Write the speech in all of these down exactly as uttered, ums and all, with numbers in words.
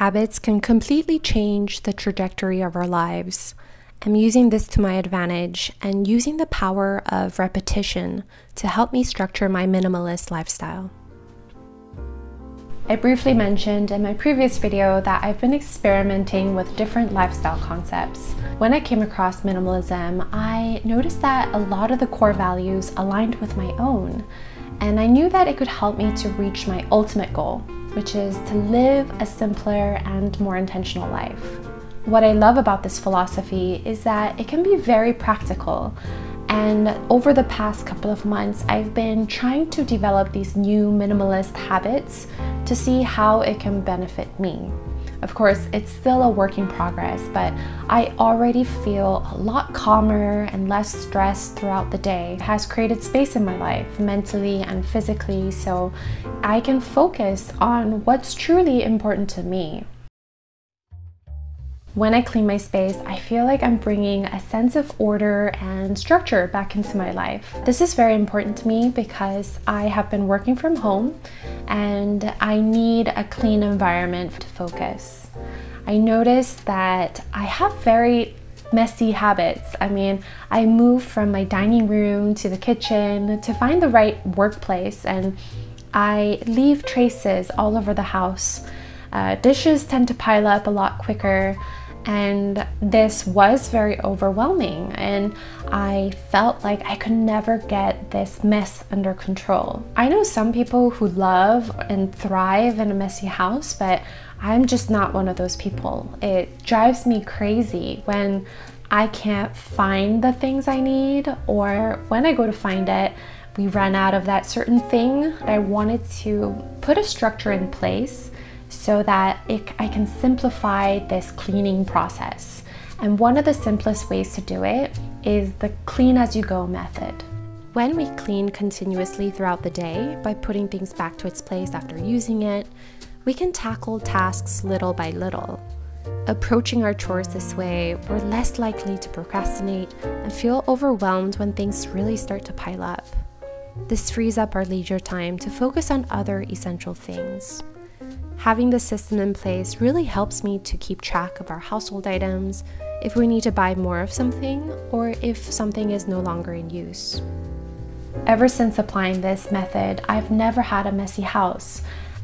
habits can completely change the trajectory of our lives. I'm using this to my advantage and using the power of repetition to help me structure my minimalist lifestyle. I briefly mentioned in my previous video that I've been experimenting with different lifestyle concepts. When I came across minimalism, I noticed that a lot of the core values aligned with my own, and I knew that it could help me to reach my ultimate goal, which is to live a simpler and more intentional life. What I love about this philosophy is that it can be very practical. And over the past couple of months, I've been trying to develop these new minimalist habits to see how it can benefit me. Of course, it's still a work in progress, but I already feel a lot calmer and less stressed throughout the day. It has created space in my life, mentally and physically, so I can focus on what's truly important to me. When I clean my space, I feel like I'm bringing a sense of order and structure back into my life. This is very important to me because I have been working from home and I need a clean environment to focus. I noticed that I have very messy habits. I mean, I moved from my dining room to the kitchen to find the right workplace, and I leave traces all over the house. Uh, dishes tend to pile up a lot quicker, and this was very overwhelming, and I felt like I could never get this mess under control. I know some people who love and thrive in a messy house, but I'm just not one of those people. It drives me crazy when I can't find the things I need, or when I go to find it, we run out of that certain thing. I wanted to put a structure in place so that it, I can simplify this cleaning process. And one of the simplest ways to do it is the clean-as-you-go method. When we clean continuously throughout the day by putting things back to its place after using it, we can tackle tasks little by little. Approaching our chores this way, we're less likely to procrastinate and feel overwhelmed when things really start to pile up. This frees up our leisure time to focus on other essential things. Having the system in place really helps me to keep track of our household items, if we need to buy more of something, or if something is no longer in use. Ever since applying this method, I've never had a messy house.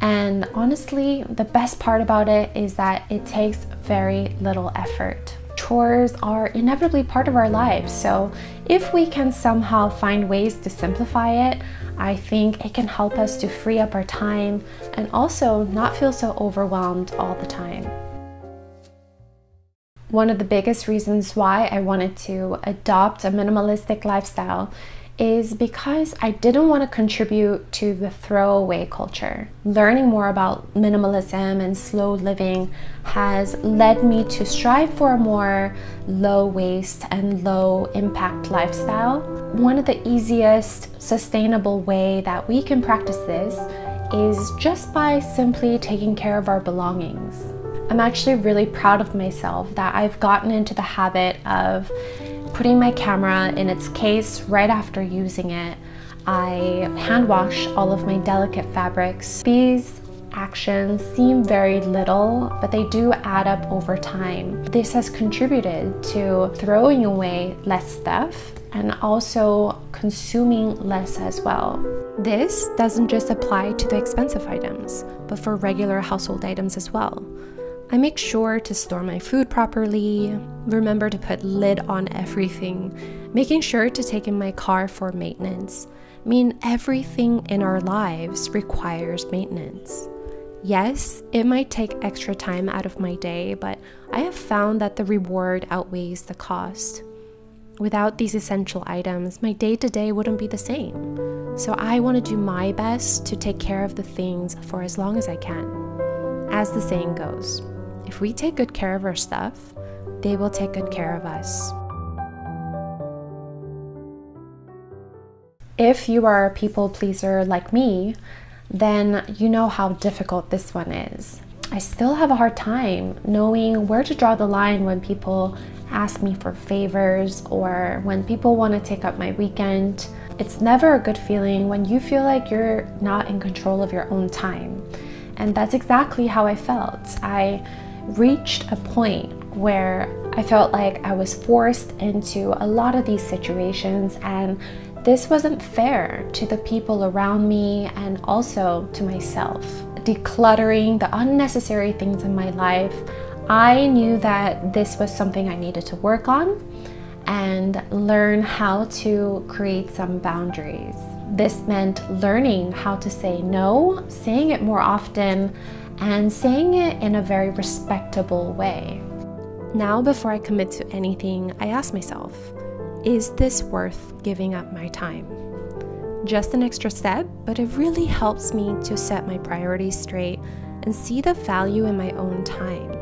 And honestly, the best part about it is that it takes very little effort. Chores are inevitably part of our lives, so if we can somehow find ways to simplify it, I think it can help us to free up our time and also not feel so overwhelmed all the time. One of the biggest reasons why I wanted to adopt a minimalistic lifestyle is because I didn't want to contribute to the throwaway culture. Learning more about minimalism and slow living has led me to strive for a more low waste and low impact lifestyle. One of the easiest sustainable way that we can practice this is just by simply taking care of our belongings. I'm actually really proud of myself that I've gotten into the habit of putting my camera in its case right after using it. I hand wash all of my delicate fabrics. These actions seem very little, but they do add up over time. This has contributed to throwing away less stuff and also consuming less as well. This doesn't just apply to the expensive items, but for regular household items as well. I make sure to store my food properly, remember to put lid on everything, making sure to take in my car for maintenance. I mean, everything in our lives requires maintenance. Yes, it might take extra time out of my day, but I have found that the reward outweighs the cost. Without these essential items, my day-to-day wouldn't be the same. So I want to do my best to take care of the things for as long as I can. As the saying goes, if we take good care of our stuff, they will take good care of us. If you are a people pleaser like me, then you know how difficult this one is. I still have a hard time knowing where to draw the line when people ask me for favors or when people want to take up my weekend. It's never a good feeling when you feel like you're not in control of your own time. And that's exactly how I felt. I reached a point where I felt like I was forced into a lot of these situations, and this wasn't fair to the people around me and also to myself. Decluttering the unnecessary things in my life, I knew that this was something I needed to work on and learn how to create some boundaries. This meant learning how to say no, saying it more often, and saying it in a very respectable way. Now, before I commit to anything, I ask myself, is this worth giving up my time? Just an extra step, but it really helps me to set my priorities straight and see the value in my own time.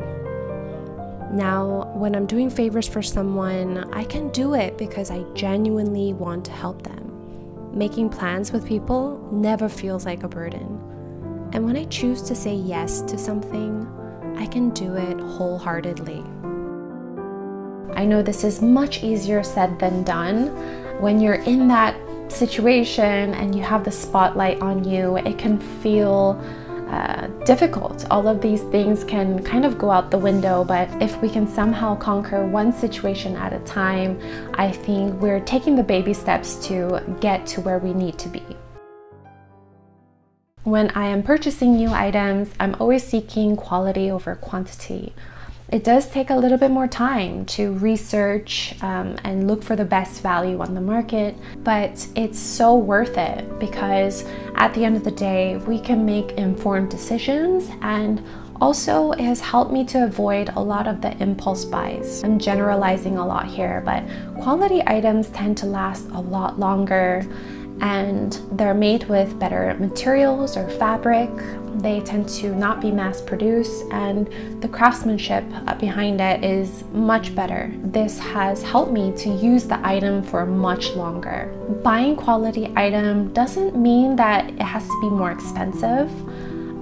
Now, when I'm doing favors for someone, I can do it because I genuinely want to help them. Making plans with people never feels like a burden. And when I choose to say yes to something, I can do it wholeheartedly. I know this is much easier said than done. When you're in that situation and you have the spotlight on you, it can feel uh, difficult. All of these things can kind of go out the window, but if we can somehow conquer one situation at a time, I think we're taking the baby steps to get to where we need to be. When I am purchasing new items, I'm always seeking quality over quantity. It does take a little bit more time to research um, and look for the best value on the market, but it's so worth it because at the end of the day, we can make informed decisions, and also it has helped me to avoid a lot of the impulse buys. I'm generalizing a lot here, but quality items tend to last a lot longer, and they're made with better materials or fabric. They tend to not be mass-produced, and the craftsmanship behind it is much better. This has helped me to use the item for much longer. Buying quality item doesn't mean that it has to be more expensive.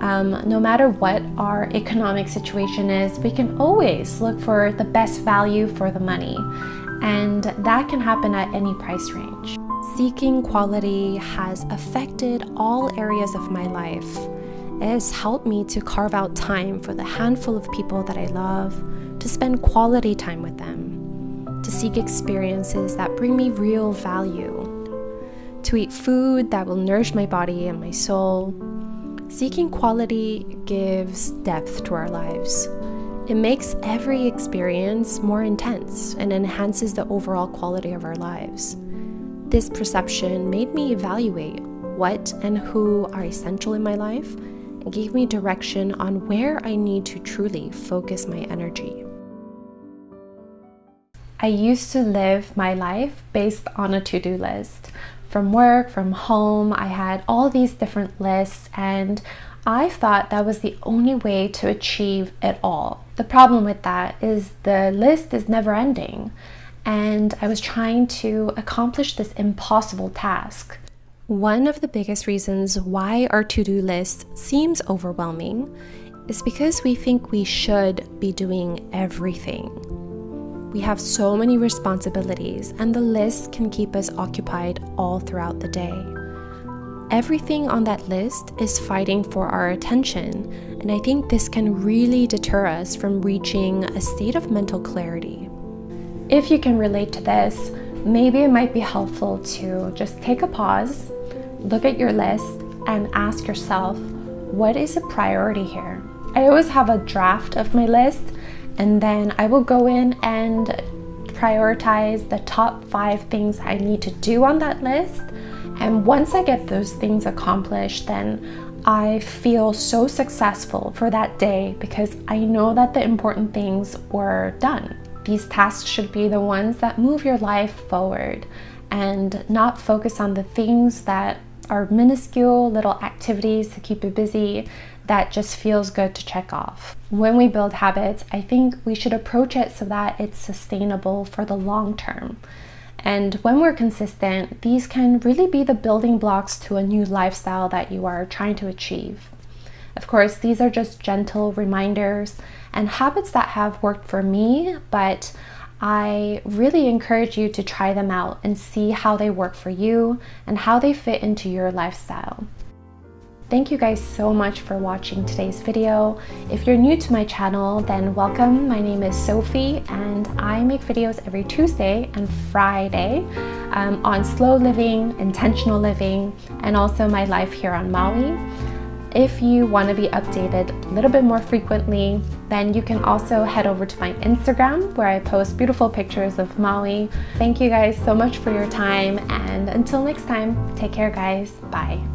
Um, no matter what our economic situation is, we can always look for the best value for the money, and that can happen at any price range. Seeking quality has affected all areas of my life. It has helped me to carve out time for the handful of people that I love, to spend quality time with them, to seek experiences that bring me real value, to eat food that will nourish my body and my soul. Seeking quality gives depth to our lives. It makes every experience more intense and enhances the overall quality of our lives. This perception made me evaluate what and who are essential in my life and gave me direction on where I need to truly focus my energy. I used to live my life based on a to-do list. From work, from home, I had all these different lists, and I thought that was the only way to achieve it all. The problem with that is the list is never ending, and I was trying to accomplish this impossible task. One of the biggest reasons why our to-do list seems overwhelming is because we think we should be doing everything. We have so many responsibilities, and the list can keep us occupied all throughout the day. Everything on that list is fighting for our attention, and I think this can really deter us from reaching a state of mental clarity. If you can relate to this, maybe it might be helpful to just take a pause, look at your list, and ask yourself, what is a priority here? I always have a draft of my list, and then I will go in and prioritize the top five things I need to do on that list. And once I get those things accomplished, then I feel so successful for that day because I know that the important things were done. These tasks should be the ones that move your life forward and not focus on the things that are minuscule little activities to keep you busy that just feels good to check off. When we build habits, I think we should approach it so that it's sustainable for the long term. And when we're consistent, these can really be the building blocks to a new lifestyle that you are trying to achieve. Of course, these are just gentle reminders and habits that have worked for me, but I really encourage you to try them out and see how they work for you and how they fit into your lifestyle. Thank you guys so much for watching today's video. If you're new to my channel, then welcome. My name is Sophie and I make videos every Tuesday and Friday um, on slow living, intentional living, and also my life here on Maui. If you want to be updated a little bit more frequently, then you can also head over to my Instagram where I post beautiful pictures of Maui. Thank you guys so much for your time, and until next time, take care guys, bye.